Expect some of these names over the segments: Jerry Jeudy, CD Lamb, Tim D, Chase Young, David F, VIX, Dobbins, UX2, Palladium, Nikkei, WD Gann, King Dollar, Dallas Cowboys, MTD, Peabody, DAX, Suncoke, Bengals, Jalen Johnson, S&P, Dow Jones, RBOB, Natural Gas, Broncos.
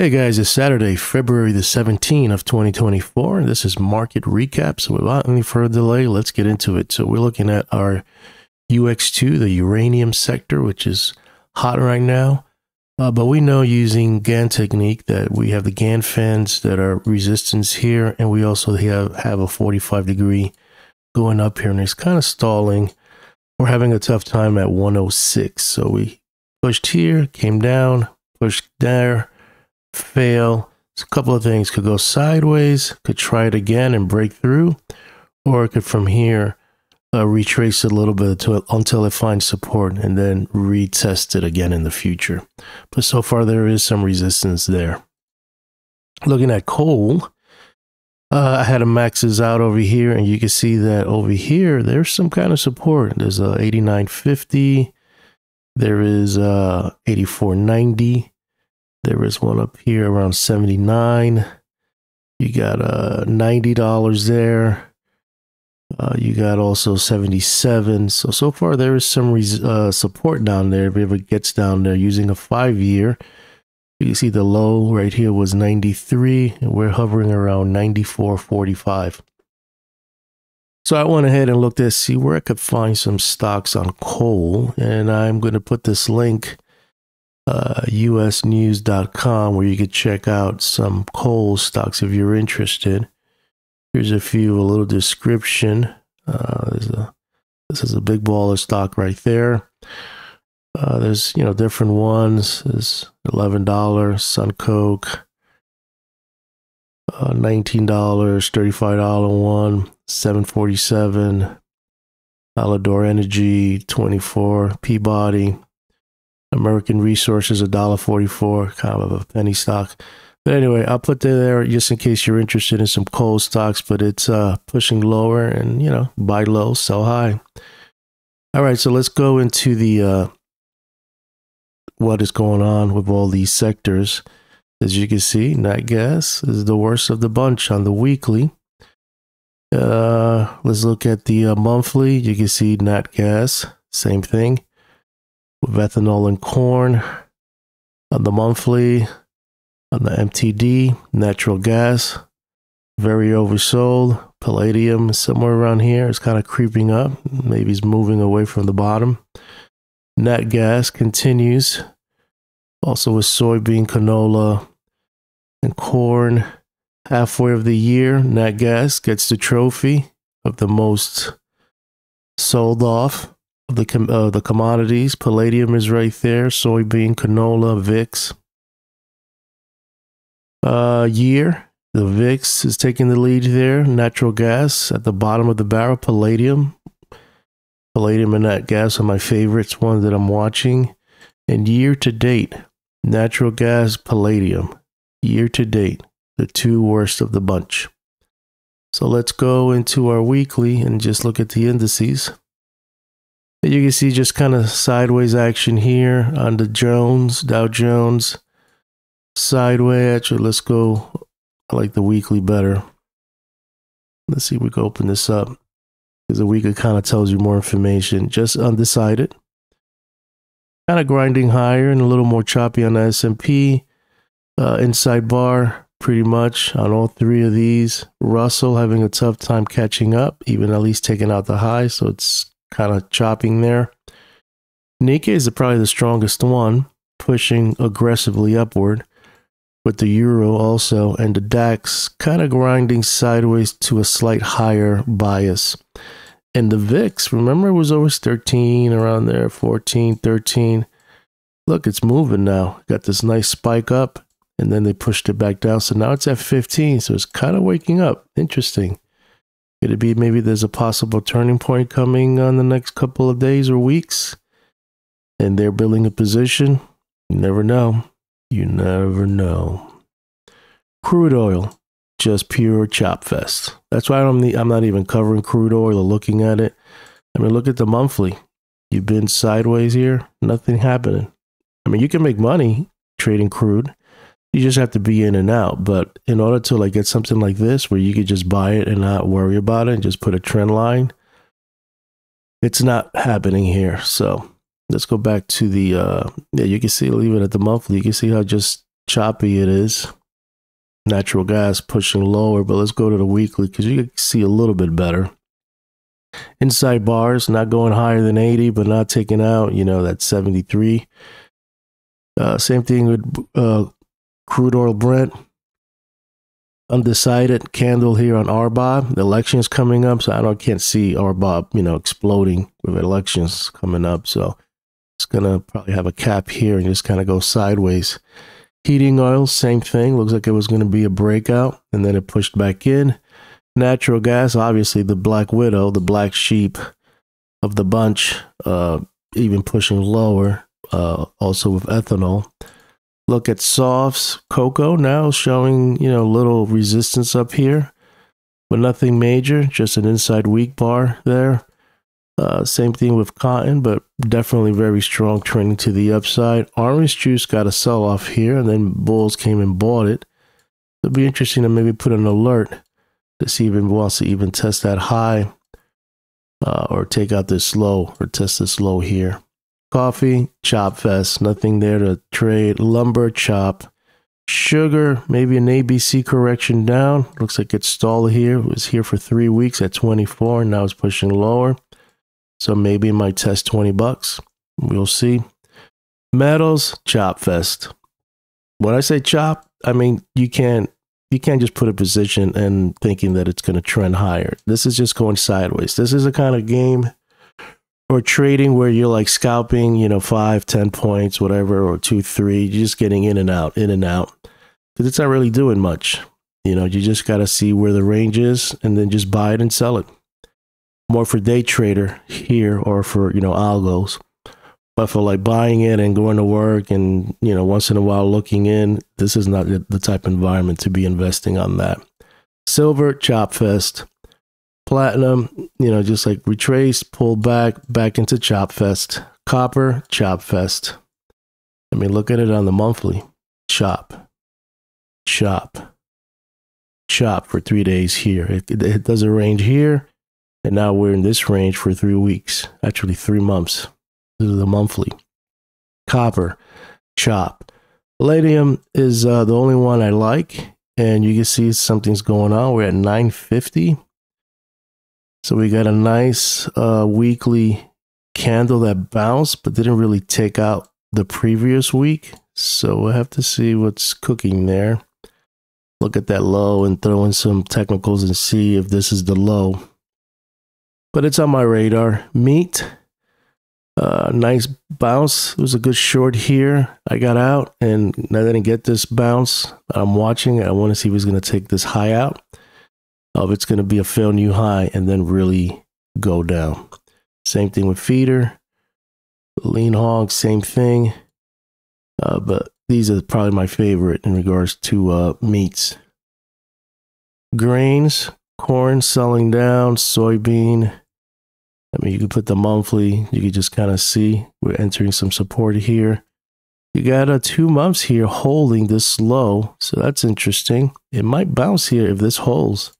Hey guys, it's Saturday, February the 17th of 2024. This is Market Recap, so without any further delay, let's get into it. So we're looking at our UX2, the uranium sector, which is hot right now. But we know using Gann technique that we have the Gann fins that are resistance here, and we also have a 45 degree going up here, and it's kind of stalling. We're having a tough time at 106. So we pushed here, came down, pushed there, fail. So a couple of things could go sideways, could try it again and break through, or it could from here retrace it a little bit until it finds support and then retest it again in the future. But so far there is some resistance there. Looking at coal, I had a maxes out over here, and you can see that over here there's some kind of support. There's a 89.50, there is a 84.90. There is one up here around 79. You got $90 there. You got also 77. So far there is some support down there. If it ever gets down there using a 5-year, you see the low right here was 93, and we're hovering around 94.45. So I went ahead and looked at see where I could find some stocks on coal, and I'm going to put this link. usnews.com, where you could check out some coal stocks if you're interested. Here's a few, a little description. This is a big baller stock right there. There's, you know, different ones. There's $11, Suncoke, $19, $35 one, $7.47, Alador Energy, $24, Peabody, American Resources, $1.44, kind of a penny stock. But anyway, I'll put that there just in case you're interested in some coal stocks, but it's pushing lower, and, you know, buy low, sell high. All right, so let's go into the what is going on with all these sectors. As you can see, nat gas is the worst of the bunch on the weekly. Let's look at the monthly. You can see nat gas, same thing. With ethanol and corn on the monthly, on the MTD, natural gas, very oversold. Palladium, somewhere around here, it's kind of creeping up. Maybe it's moving away from the bottom. Nat gas continues. Also with soybean, canola, and corn. Halfway of the year, nat gas gets the trophy of the most sold off. The commodities. Palladium is right there, soybean, canola, VIX. The VIX is taking the lead there. Natural gas at the bottom of the barrel, palladium. Palladium and nat gas are my favorites, ones that I'm watching. And year to date, natural gas, palladium. Year to date, the two worst of the bunch. So let's go into our weekly and just look at the indices. You can see just kind of sideways action here on the Jones, Dow Jones, sideways. Actually, let's go. I like the weekly better. Let's see if we can open this up, because the weekly kind of tells you more information. Just undecided. Kind of grinding higher and a little more choppy on the S&P. Inside bar, pretty much on all three of these. Russell having a tough time catching up, even at least taking out the high, so it's kind of chopping there. Nikkei is probably the strongest one, pushing aggressively upward, with the euro also, and the DAX kind of grinding sideways to a slight higher bias. And the VIX, remember, it was always 13, around there, 14, 13. Look, it's moving now. Got this nice spike up, and then they pushed it back down. So now it's at 15, so it's kind of waking up. Interesting. Could it be maybe there's a possible turning point coming on the next couple of days or weeks, and they're building a position? You never know. You never know. Crude oil, just pure chop fest. That's why I'm not even covering crude oil or looking at it. I mean, look at the monthly. You've been sideways here. Nothing happening. I mean, you can make money trading crude. You just have to be in and out. But in order to like get something like this where you could just buy it and not worry about it and just put a trend line, it's not happening here. So let's go back to the, yeah, you can see, leave it at the monthly. You can see how just choppy it is. Natural gas pushing lower, but let's go to the weekly because you can see a little bit better. Inside bars, not going higher than 80, but not taking out, you know, that 73. Same thing with crude oil Brent. Undecided candle here on RBOB. The election's coming up, so I can't see RBOB, you know, exploding with elections coming up. So it's going to probably have a cap here and just kind of go sideways. Heating oil, same thing. Looks like it was going to be a breakout, and then it pushed back in. Natural gas, obviously the black widow, the black sheep of the bunch, even pushing lower, also with ethanol. Look at softs, cocoa now showing, you know, little resistance up here, but nothing major, just an inside weak bar there. Same thing with cotton, but definitely very strong trending to the upside. Orange juice got a sell-off here, and then bulls came and bought it. It'll be interesting to maybe put an alert to see if it wants to even test that high or take out this low or test this low here. Coffee, chop fest, nothing there to trade. Lumber, chop. Sugar, maybe an ABC correction down. Looks like it's stalled here. It was here for 3 weeks at 24, and now it's pushing lower. So maybe it might test 20 bucks. We'll see. Metals, chop fest. When I say chop, I mean, you can't just put a position and thinking that it's going to trend higher. This is just going sideways. This is a kind of game or trading where you're like scalping, you know, 5, 10 points, whatever, or 2, 3, you're just getting in and out, because it's not really doing much. You know, you just got to see where the range is and then just buy it and sell it. More for day trader here, or for, you know, algos, but for like buying it and going to work and, you know, once in a while looking in, this is not the type of environment to be investing on that. Silver, chop fest. Platinum, you know, just like retraced, pulled back into chop fest. Copper, chop fest. I mean, look at it on the monthly. Chop, chop, chop for 3 days here. It does a range here. And now we're in this range for 3 weeks, actually 3 months. This is the monthly. Copper, chop. Palladium is the only one I like. And you can see something's going on. We're at 950. So we got a nice weekly candle that bounced, but didn't really take out the previous week. So we'll have to see what's cooking there. Look at that low and throw in some technicals and see if this is the low. But it's on my radar. Meat, nice bounce. It was a good short here. I got out and I didn't get this bounce. I'm watching. I want to see if he's going to take this high out. If it's going to be a fail new high and then really go down. Same thing with feeder. Lean hog, same thing. But these are probably my favorite in regards to meats. Grains. Corn selling down, soybean. I mean, you can put the monthly, you can just kind of see we're entering some support here. You got 2 months here holding this low, so that's interesting. It might bounce here if this holds.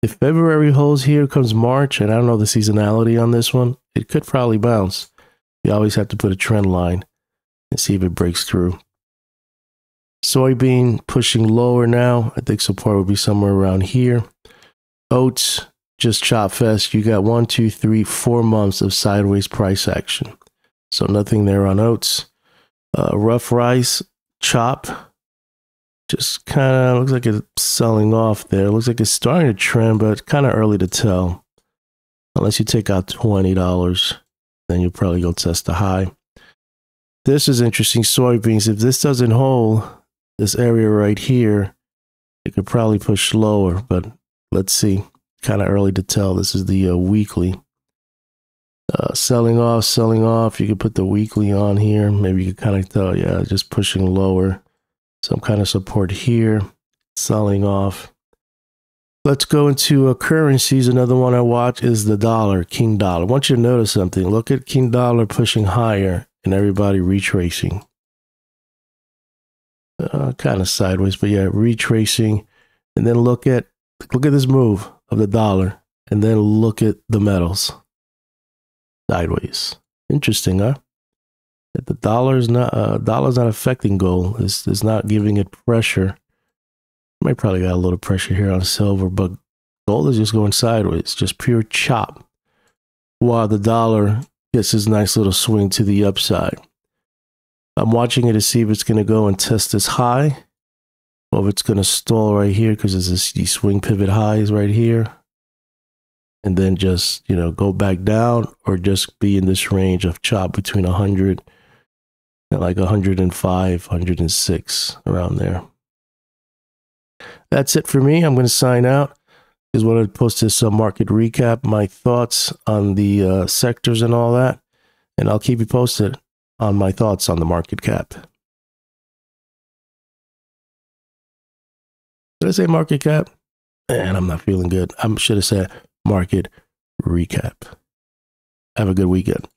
If February holds here, comes March, and I don't know the seasonality on this one, it could probably bounce. You always have to put a trend line and see if it breaks through. Soybean pushing lower now. I think support would be somewhere around here. Oats, just chop fest. You got 1, 2, 3, 4 months of sideways price action. So nothing there on oats. Rough rice, chop. Just kind of looks like it's selling off there. Looks like it's starting to trend, but it's kind of early to tell. Unless you take out $20, then you'll probably go test the high. This is interesting. Soybeans, if this doesn't hold, this area right here, it could probably push lower, but let's see. Kind of early to tell. This is the weekly. Selling off, selling off. You can put the weekly on here. Maybe you can kind of tell, yeah, just pushing lower. Some kind of support here. Selling off. Let's go into currencies. Another one I watch is the dollar, King Dollar. I want you to notice something. Look at King Dollar pushing higher and everybody retracing. Kind of sideways, but yeah, retracing. And then look at this move of the dollar, and then look at the metals sideways. Interesting, huh? that the dollar's not affecting gold. It's not giving it pressure. Might probably got a little pressure here on silver, but gold is just going sideways, just pure chop, while the dollar gets his nice little swing to the upside. I'm watching it to see if it's going to go and test this high, or if it's going to stall right here because it's these swing pivot highs right here, and then just, you know, go back down, or just be in this range of chop between 100 and like 105, 106, around there. That's it for me. I'm going to sign out. Just wanted to post this market recap, my thoughts on the sectors and all that, and I'll keep you posted on my thoughts on the market cap. Did I say market cap? Man, I'm not feeling good. I should have said market recap. Have a good weekend.